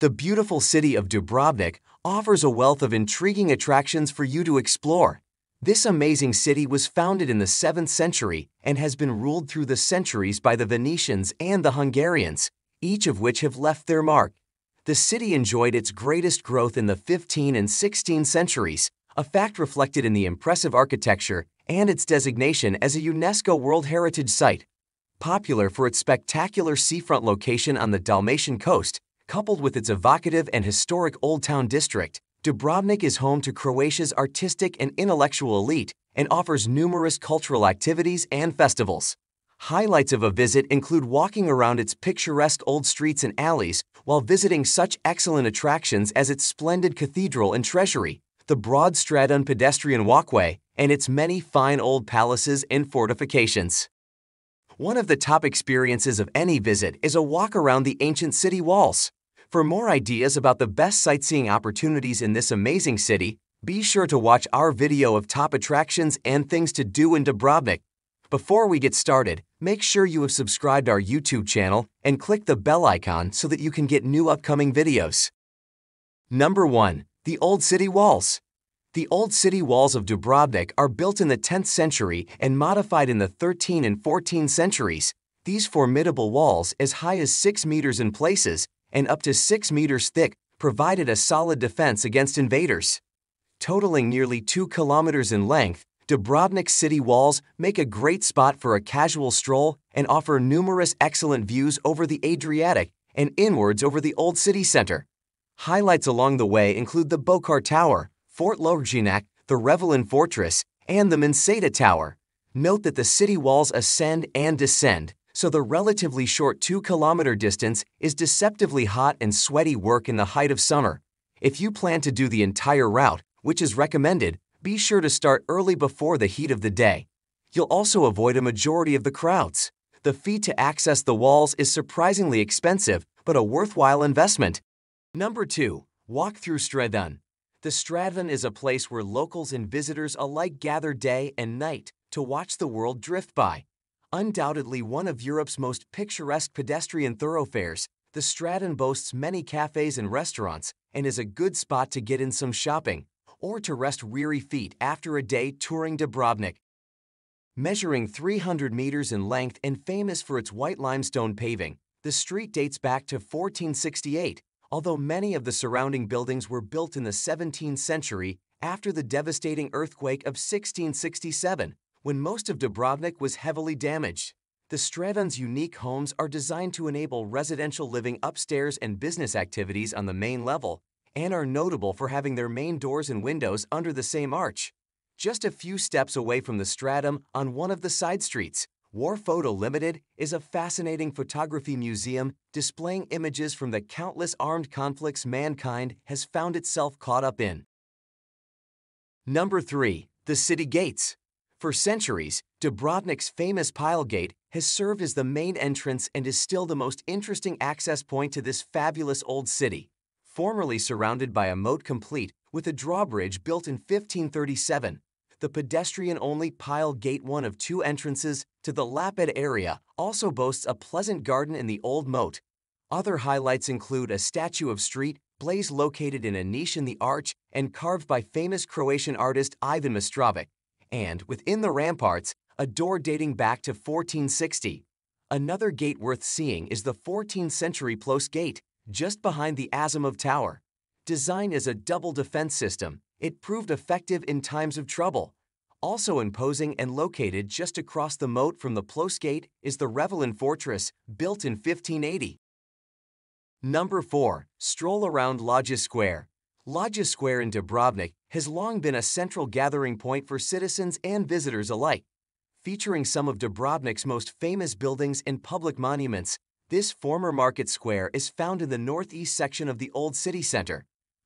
The beautiful city of Dubrovnik offers a wealth of intriguing attractions for you to explore. This amazing city was founded in the 7th century and has been ruled through the centuries by the Venetians and the Hungarians, each of which have left their mark. The city enjoyed its greatest growth in the 15th and 16th centuries, a fact reflected in the impressive architecture and its designation as a UNESCO World Heritage Site. Popular for its spectacular seafront location on the Dalmatian coast, coupled with its evocative and historic Old Town district, Dubrovnik is home to Croatia's artistic and intellectual elite and offers numerous cultural activities and festivals. Highlights of a visit include walking around its picturesque old streets and alleys while visiting such excellent attractions as its splendid cathedral and treasury, the broad Stradun pedestrian walkway, and its many fine old palaces and fortifications. One of the top experiences of any visit is a walk around the ancient city walls. For more ideas about the best sightseeing opportunities in this amazing city, be sure to watch our video of top attractions and things to do in Dubrovnik. Before we get started, make sure you have subscribed our YouTube channel and click the bell icon so that you can get new upcoming videos. Number 1. The Old City Walls. The old city walls of Dubrovnik are built in the 10th century and modified in the 13th and 14th centuries. These formidable walls, as high as 6 meters in places and up to 6 meters thick, provided a solid defense against invaders. Totaling nearly 2 kilometers in length, Dubrovnik's city walls make a great spot for a casual stroll and offer numerous excellent views over the Adriatic and inwards over the old city center. Highlights along the way include the Bokar Tower, Fort Lovrijenac, the Revelin Fortress, and the Minčeta Tower. Note that the city walls ascend and descend, so the relatively short 2-kilometer distance is deceptively hot and sweaty work in the height of summer. If you plan to do the entire route, which is recommended, be sure to start early before the heat of the day. You'll also avoid a majority of the crowds. The fee to access the walls is surprisingly expensive, but a worthwhile investment. Number 2. Walk through Stradun. The Stradun is a place where locals and visitors alike gather day and night to watch the world drift by. Undoubtedly one of Europe's most picturesque pedestrian thoroughfares, the Stradun boasts many cafes and restaurants and is a good spot to get in some shopping or to rest weary feet after a day touring Dubrovnik. Measuring 300 meters in length and famous for its white limestone paving, the street dates back to 1468. Although many of the surrounding buildings were built in the 17th century after the devastating earthquake of 1667, when most of Dubrovnik was heavily damaged. The Stradun's unique homes are designed to enable residential living upstairs and business activities on the main level, and are notable for having their main doors and windows under the same arch. Just a few steps away from the Stradun, on one of the side streets, War Photo Limited is a fascinating photography museum displaying images from the countless armed conflicts mankind has found itself caught up in. Number 3. The City Gates. For centuries, Dubrovnik's famous Pile Gate has served as the main entrance and is still the most interesting access point to this fabulous old city. Formerly surrounded by a moat complete with a drawbridge built in 1537, the pedestrian-only Pile Gate, one of 2 entrances to the Lapid area, also boasts a pleasant garden in the old moat. Other highlights include a statue of Srđ Blaise located in a niche in the arch and carved by famous Croatian artist Ivan Mestrovic, and, within the ramparts, a door dating back to 1460. Another gate worth seeing is the 14th-century Ploce Gate, just behind the Azimov Tower. Designed as a double defense system, it proved effective in times of trouble. Also imposing and located just across the moat from the Ploce Gate is the Revelin Fortress, built in 1580. Number 4. Stroll around Loggia Square. Loggia Square in Dubrovnik has long been a central gathering point for citizens and visitors alike. Featuring some of Dubrovnik's most famous buildings and public monuments, this former market square is found in the northeast section of the old city center.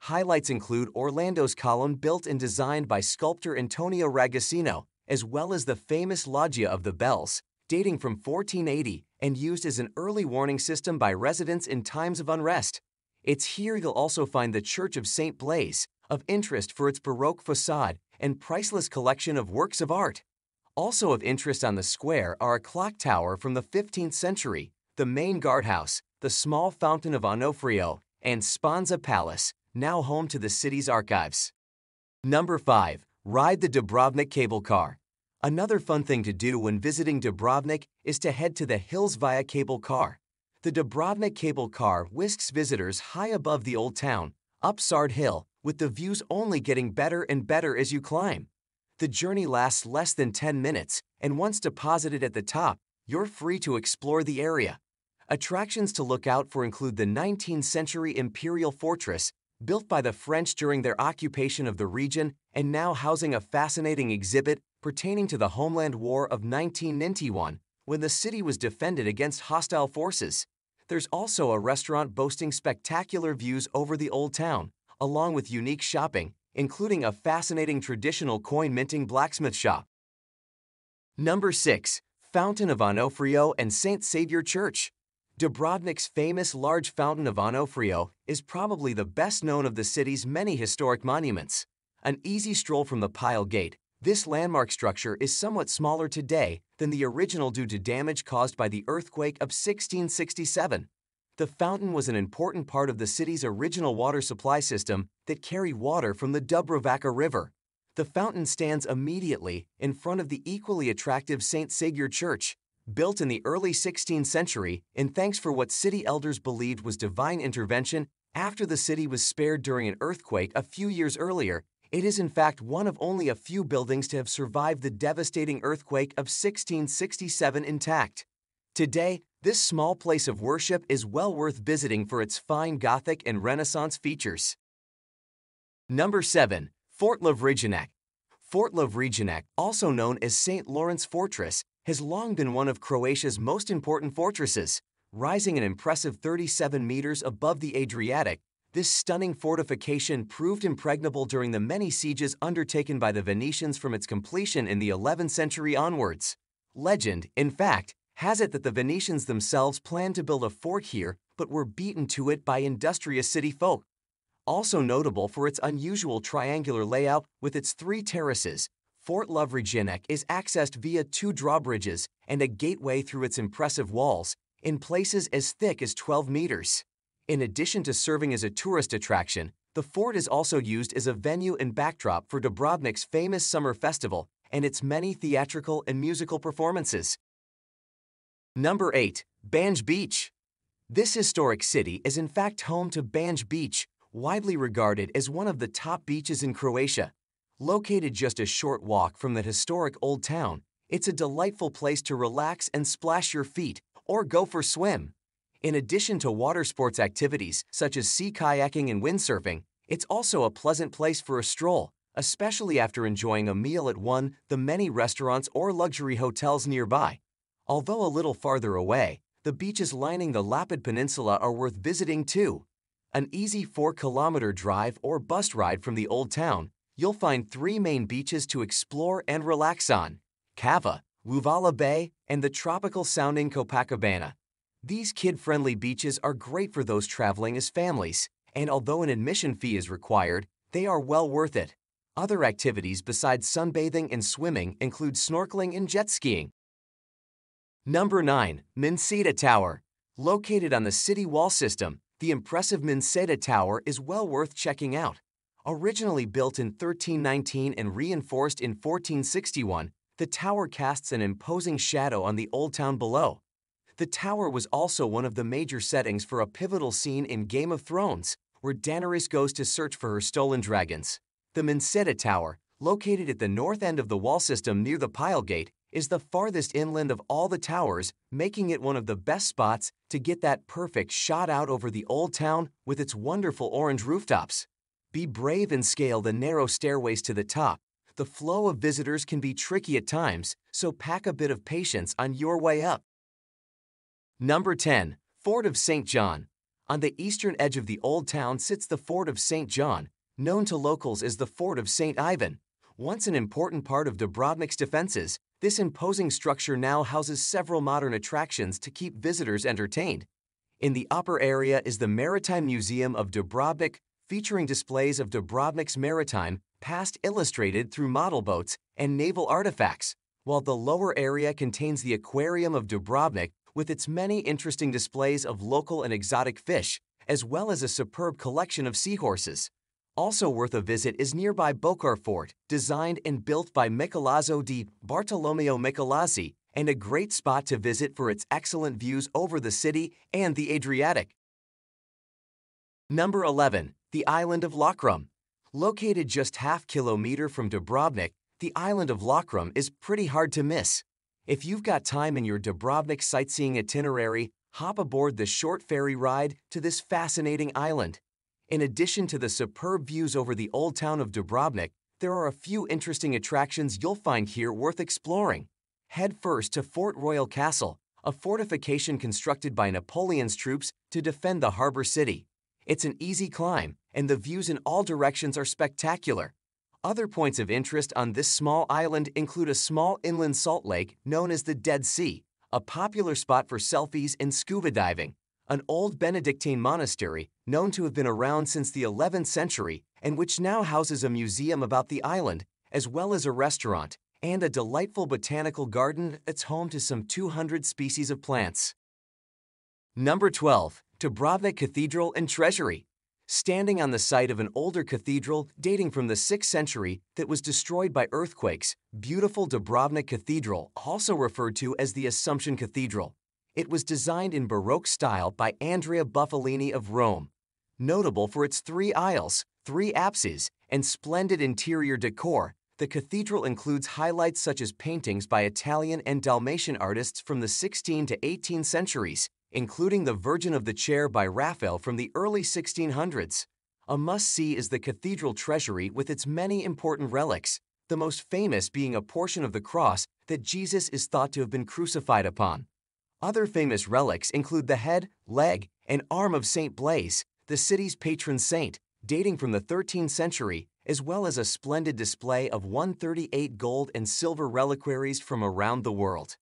Highlights include Orlando's column, built and designed by sculptor Antonio Ragasino, as well as the famous Loggia of the Bells, dating from 1480 and used as an early warning system by residents in times of unrest. It's here you'll also find the Church of St. Blaise, of interest for its Baroque facade and priceless collection of works of art. Also of interest on the square are a clock tower from the 15th century, the main guardhouse, the small Fountain of Onofrio, and Sponza Palace, now home to the city's archives. Number 5. Ride the Dubrovnik cable car. Another fun thing to do when visiting Dubrovnik is to head to the hills via cable car. The Dubrovnik cable car whisks visitors high above the old town, up Srđ Hill, with the views only getting better and better as you climb. The journey lasts less than 10 minutes, and once deposited at the top, you're free to explore the area. Attractions to look out for include the 19th century Imperial Fortress, built by the French during their occupation of the region and now housing a fascinating exhibit pertaining to the Homeland War of 1991, when the city was defended against hostile forces. There's also a restaurant boasting spectacular views over the old town, along with unique shopping, including a fascinating traditional coin-minting blacksmith shop. Number 6. Fountain of Onofrio and St. Saviour Church. Dubrovnik's famous large Fountain of Onofrio is probably the best known of the city's many historic monuments. An easy stroll from the Pile Gate, this landmark structure is somewhat smaller today than the original due to damage caused by the earthquake of 1667. The fountain was an important part of the city's original water supply system that carried water from the Dubrovaca River. The fountain stands immediately in front of the equally attractive St. Saviour Church, built in the early 16th century in thanks for what city elders believed was divine intervention after the city was spared during an earthquake a few years earlier. It is in fact one of only a few buildings to have survived the devastating earthquake of 1667 intact. Today, this small place of worship is well worth visiting for its fine Gothic and Renaissance features. Number 7. Fort Lovrijenac. Fort Lovrijenac, also known as St. Lawrence Fortress, has long been one of Croatia's most important fortresses. Rising an impressive 37 meters above the Adriatic, this stunning fortification proved impregnable during the many sieges undertaken by the Venetians from its completion in the 11th century onwards. Legend, in fact, has it that the Venetians themselves planned to build a fort here but were beaten to it by industrious city folk. Also notable for its unusual triangular layout with its 3 terraces, Fort Lovrijenac is accessed via 2 drawbridges and a gateway through its impressive walls, in places as thick as 12 meters. In addition to serving as a tourist attraction, the fort is also used as a venue and backdrop for Dubrovnik's famous summer festival and its many theatrical and musical performances. Number 8. Banj Beach. This historic city is in fact home to Banj Beach, widely regarded as one of the top beaches in Croatia. Located just a short walk from the historic old town, it's a delightful place to relax and splash your feet or go for a swim. In addition to water sports activities such as sea kayaking and windsurfing, it's also a pleasant place for a stroll, especially after enjoying a meal at one the many restaurants or luxury hotels nearby. Although a little farther away, the beaches lining the Lapid Peninsula are worth visiting too. An easy 4-kilometer drive or bus ride from the old town, you'll find 3 main beaches to explore and relax on: Cava, Uvala Bay, and the tropical-sounding Copacabana. These kid-friendly beaches are great for those traveling as families, and although an admission fee is required, they are well worth it. Other activities besides sunbathing and swimming include snorkeling and jet skiing. Number 9. Minčeta Tower. Located on the city wall system, the impressive Minčeta Tower is well worth checking out. Originally built in 1319 and reinforced in 1461, the tower casts an imposing shadow on the old town below. The tower was also one of the major settings for a pivotal scene in Game of Thrones, where Daenerys goes to search for her stolen dragons. The Minčeta Tower, located at the north end of the wall system near the Pile Gate, is the farthest inland of all the towers, making it one of the best spots to get that perfect shot out over the old town with its wonderful orange rooftops. Be brave and scale the narrow stairways to the top. The flow of visitors can be tricky at times, so pack a bit of patience on your way up. Number 10. Fort of St. John. On the eastern edge of the old town sits the Fort of St. John, known to locals as the Fort of St. Ivan. Once an important part of Dubrovnik's defenses, this imposing structure now houses several modern attractions to keep visitors entertained. In the upper area is the Maritime Museum of Dubrovnik, featuring displays of Dubrovnik's maritime past illustrated through model boats and naval artifacts, while the lower area contains the Aquarium of Dubrovnik with its many interesting displays of local and exotic fish, as well as a superb collection of seahorses. Also worth a visit is nearby Bokar Fort, designed and built by Michelozzo di Bartolomeo Michelozzi, and a great spot to visit for its excellent views over the city and the Adriatic. Number 11. The Island of Lokrum. Located just ½ kilometer from Dubrovnik, the island of Lokrum is pretty hard to miss. If you've got time in your Dubrovnik sightseeing itinerary, hop aboard the short ferry ride to this fascinating island. In addition to the superb views over the old town of Dubrovnik, there are a few interesting attractions you'll find here worth exploring. Head first to Fort Royal Castle, a fortification constructed by Napoleon's troops to defend the harbor city. It's an easy climb, and the views in all directions are spectacular. Other points of interest on this small island include a small inland salt lake known as the Dead Sea, a popular spot for selfies and scuba diving, an old Benedictine monastery known to have been around since the 11th century and which now houses a museum about the island, as well as a restaurant, and a delightful botanical garden that's home to some 200 species of plants. Number 12. Dubrovnik Cathedral and Treasury. Standing on the site of an older cathedral dating from the 6th century that was destroyed by earthquakes, beautiful Dubrovnik Cathedral, also referred to as the Assumption Cathedral. It was designed in Baroque style by Andrea Buffalini of Rome. Notable for its 3 aisles, 3 apses, and splendid interior decor, the cathedral includes highlights such as paintings by Italian and Dalmatian artists from the 16th to 18th centuries, including the Virgin of the Chair by Raphael from the early 1600s. A must-see is the cathedral treasury with its many important relics, the most famous being a portion of the cross that Jesus is thought to have been crucified upon. Other famous relics include the head, leg, and arm of St. Blaise, the city's patron saint, dating from the 13th century, as well as a splendid display of 138 gold and silver reliquaries from around the world.